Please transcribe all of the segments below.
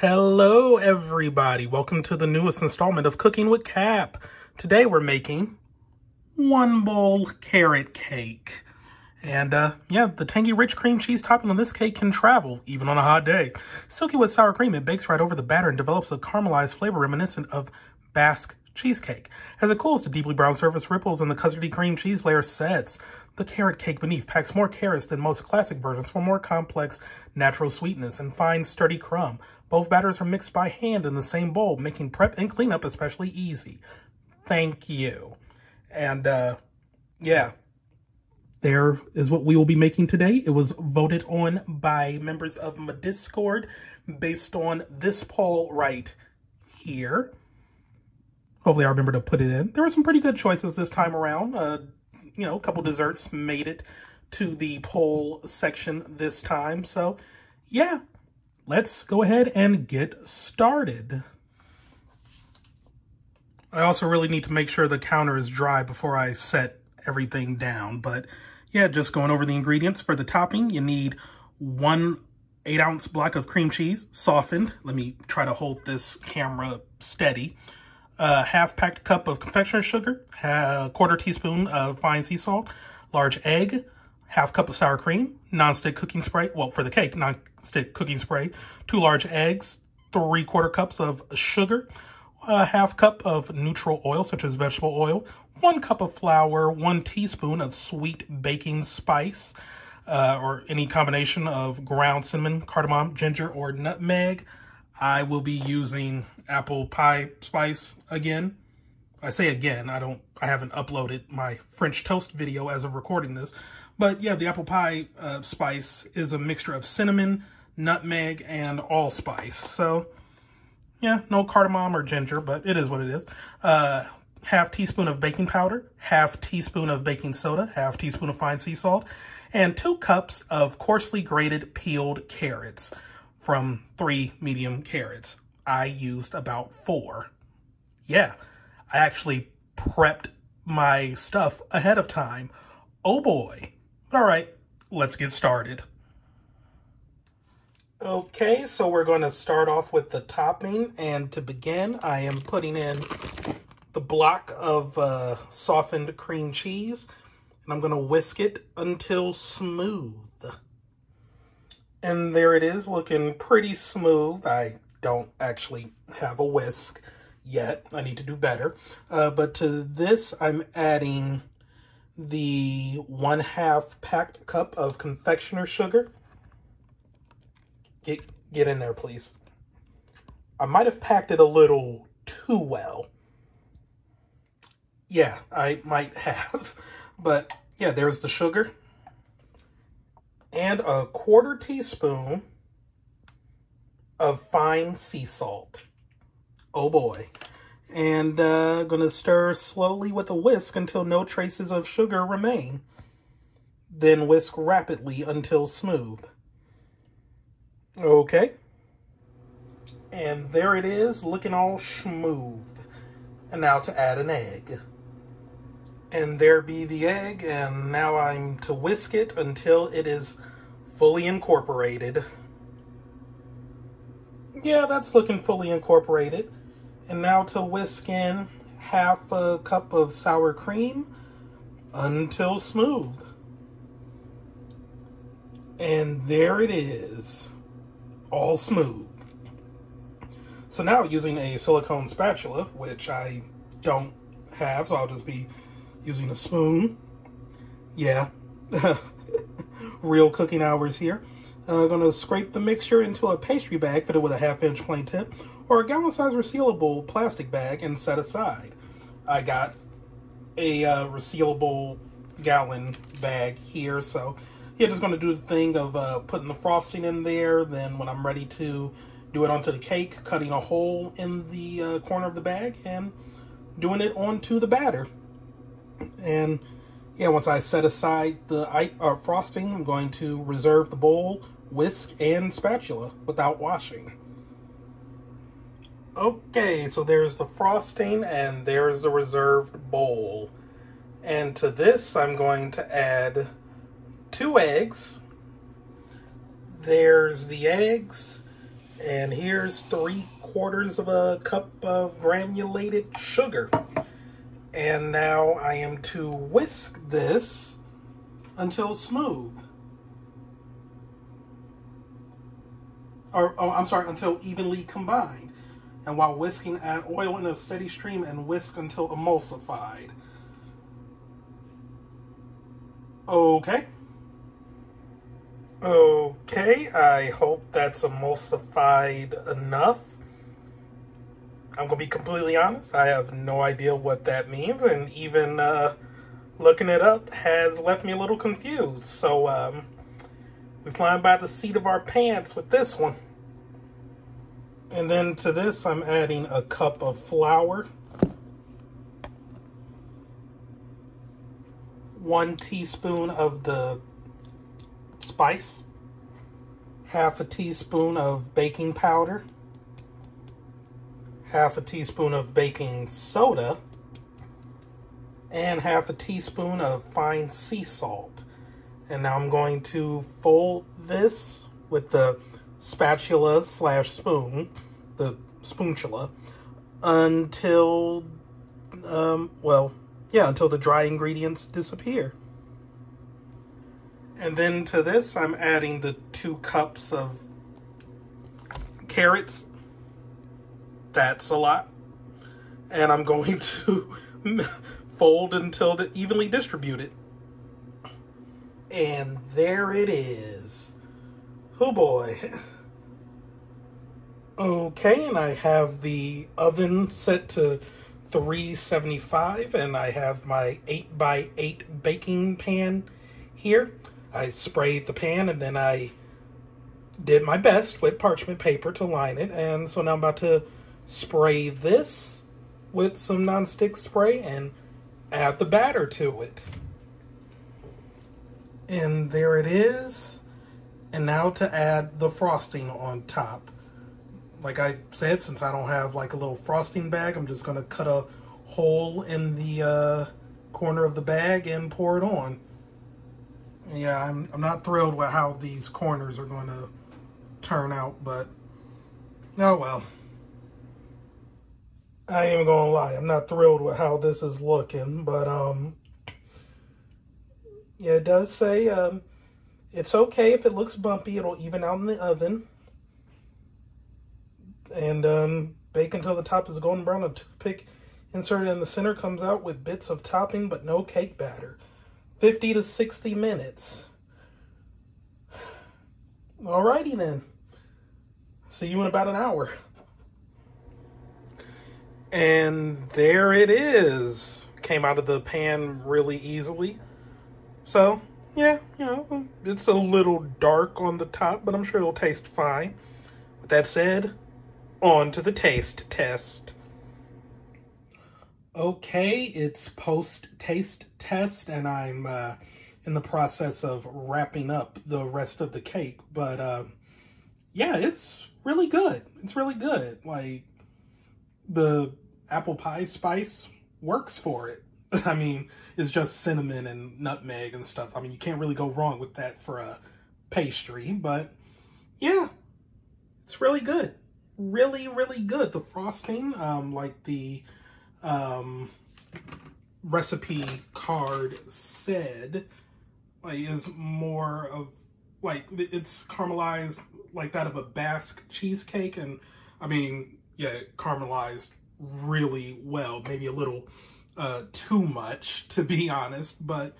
Hello everybody, welcome to the newest installment of Cooking with Cap. Today we're making one bowl carrot cake. And yeah, the tangy rich cream cheese topping on this cake can travel, even on a hot day. Silky with sour cream, it bakes right over the batter and develops a caramelized flavor reminiscent of Basque cheesecake. As it cools, the deeply brown surface ripples and the custardy cream cheese layer sets. The carrot cake beneath packs more carrots than most classic versions for more complex natural sweetness and fine sturdy crumb. Both batters are mixed by hand in the same bowl, making prep and cleanup especially easy. Thank you. And yeah, there is what we will be making today. It was voted on by members of my Discord based on this poll right here. Hopefully I remember to put it in. There were some pretty good choices this time around. You know, a couple desserts made it to the poll section this time. So, yeah, let's go ahead and get started. I also really need to make sure the counter is dry before I set everything down. But, yeah, just going over the ingredients. For the topping, you need one 8-ounce block of cream cheese, softened. Let me try to hold this camera steady. A half-packed cup of confectioner's sugar, a quarter teaspoon of fine sea salt, large egg, half cup of sour cream, non-stick cooking spray, well, for the cake, non-stick cooking spray, 2 large eggs, 3/4 cups of sugar, a half cup of neutral oil, such as vegetable oil, 1 cup of flour, 1 teaspoon of sweet baking spice, or any combination of ground cinnamon, cardamom, ginger, or nutmeg. I will be using apple pie spice again. I say again, I haven't uploaded my French toast video as of recording this. But yeah, the apple pie spice is a mixture of cinnamon, nutmeg, and allspice. So yeah, no cardamom or ginger, but it is what it is. Half teaspoon of baking powder, half teaspoon of baking soda, half teaspoon of fine sea salt, and 2 cups of coarsely grated peeled carrots. From 3 medium carrots. I used about 4. Yeah, I actually prepped my stuff ahead of time. Oh boy. All right, let's get started. Okay, so we're going to start off with the topping. And to begin, I am putting in the block of softened cream cheese. And I'm going to whisk it until smooth. And there it is, looking pretty smooth. I don't actually have a whisk yet. I need to do better. But to this, I'm adding the 1/2 packed cup of confectioner's sugar. Get in there, please. I might have packed it a little too well. Yeah, I might have. But yeah, there's the sugar. And a quarter teaspoon of fine sea salt. Oh boy. And gonna stir slowly with a whisk until no traces of sugar remain. Then whisk rapidly until smooth. Okay. And there it is, looking all smooth. And now to add an egg. And there be the egg, and now I'm to whisk it until it is fully incorporated. Yeah, that's looking fully incorporated. And now to whisk in half a cup of sour cream until smooth. And there it is, all smooth. So now using a silicone spatula, which I don't have, so I'll just be using a spoon. Yeah, real cooking hours here. I'm gonna scrape the mixture into a pastry bag fitted with a 1/2-inch plain tip or a gallon-sized resealable plastic bag and set aside. I got a resealable gallon bag here, so yeah, just gonna do the thing of putting the frosting in there, then when I'm ready to do it onto the cake, cutting a hole in the corner of the bag and doing it onto the batter. And yeah, once I set aside the frosting, I'm going to reserve the bowl, whisk, and spatula without washing. Okay, so there's the frosting and there's the reserved bowl. And to this, I'm going to add 2 eggs. There's the eggs. And here's 3/4 cup of granulated sugar. And now I am to whisk this until smooth. Or, oh, I'm sorry, until evenly combined. And while whisking, add oil in a steady stream and whisk until emulsified. Okay. Okay, I hope that's emulsified enough. I'm gonna be completely honest, I have no idea what that means, and even looking it up has left me a little confused. So we're flying by the seat of our pants with this one. And then to this, I'm adding a cup of flour, 1 teaspoon of the spice, 1/2 teaspoon of baking powder, 1/2 teaspoon of baking soda, and 1/2 teaspoon of fine sea salt. And now I'm going to fold this with the spatula slash spoon, the spoonula, until, well, yeah, until the dry ingredients disappear. And then to this, I'm adding the 2 cups of carrots. That's a lot. And I'm going to fold until they're evenly distributed. And there it is. Oh boy. Okay, and I have the oven set to 375, and I have my 8x8 baking pan here. I sprayed the pan, and then I did my best with parchment paper to line it. And so now I'm about to spray this with some nonstick spray and add the batter to it. And there it is. And now to add the frosting on top. Like I said, since I don't have like a little frosting bag, I'm just going to cut a hole in the corner of the bag and pour it on. Yeah, I'm not thrilled with how these corners are going to turn out, but oh well. I ain't even going to lie, I'm not thrilled with how this is looking, but yeah, it does say it's okay if it looks bumpy, it'll even out in the oven. And bake until the top is golden brown. A toothpick inserted in the center comes out with bits of topping, but no cake batter. 50 to 60 minutes. Alrighty then. See you in about an hour. And there it is. Came out of the pan really easily. So, yeah, you know, it's a little dark on the top, but I'm sure it'll taste fine. With that said, on to the taste test. Okay, it's post-taste test, and I'm in the process of wrapping up the rest of the cake. But, yeah, it's really good. It's really good. Like, the apple pie spice works for it. I mean, it's just cinnamon and nutmeg and stuff. I mean, you can't really go wrong with that for a pastry. But, yeah, it's really good. Really, really good. The frosting, like the recipe card said, like, is more of like, it's caramelized like that of a Basque cheesecake. And I mean, yeah, it caramelized really well, maybe a little too much, to be honest, but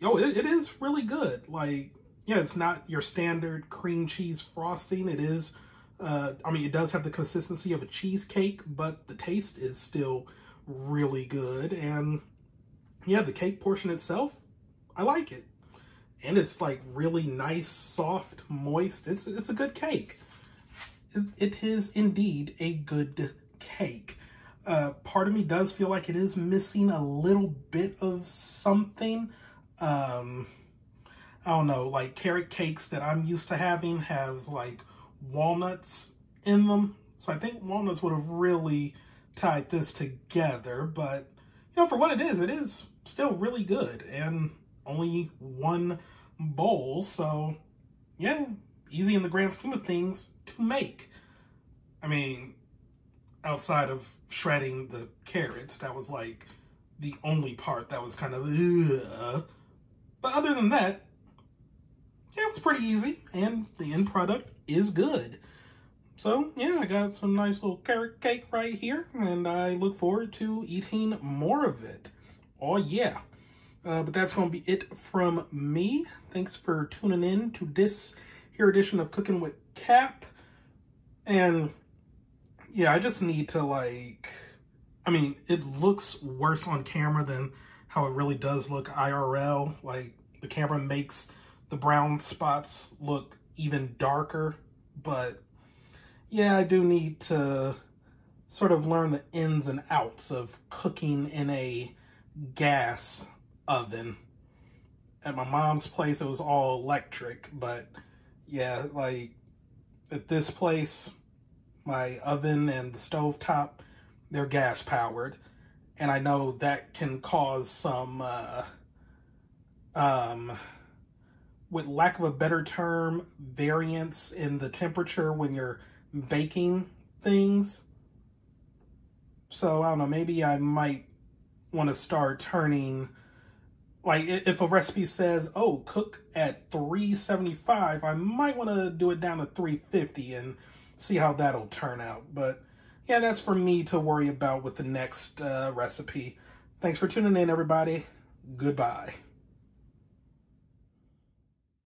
yo, it is really good. Like, yeah, it's not your standard cream cheese frosting. It is I mean, it does have the consistency of a cheesecake, but the taste is still really good. And yeah, the cake portion itself, I like it. And it's like really nice, soft, moist. It's a good cake. It is indeed a good cake. Part of me does feel like it is missing a little bit of something. I don't know, like carrot cakes that I'm used to having have like walnuts in them, so I think walnuts would have really tied this together. But you know, for what it is still really good, and only one bowl, so yeah, easy in the grand scheme of things to make. I mean, outside of shredding the carrots, that was like the only part that was kind of ugh. But other than that, yeah, it was pretty easy, and the end product is good. So yeah, I got some nice little carrot cake right here, and I look forward to eating more of it. Oh yeah. But that's going to be it from me. Thanks for tuning in to this here edition of Cooking with Cap. And yeah, I just need to, like, I mean, it looks worse on camera than how it really does look IRL. Like, the camera makes the brown spots look even darker. But yeah, I do need to sort of learn the ins and outs of cooking in a gas oven. At my mom's place, it was all electric, but yeah, like at this place, my oven and the stovetop, they're gas powered, and I know that can cause some with lack of a better term, variance in the temperature when you're baking things. So I don't know, maybe I might want to start turning, like, if a recipe says, oh, cook at 375, I might want to do it down to 350 and see how that'll turn out. But yeah, that's for me to worry about with the next recipe. Thanks for tuning in, everybody. Goodbye.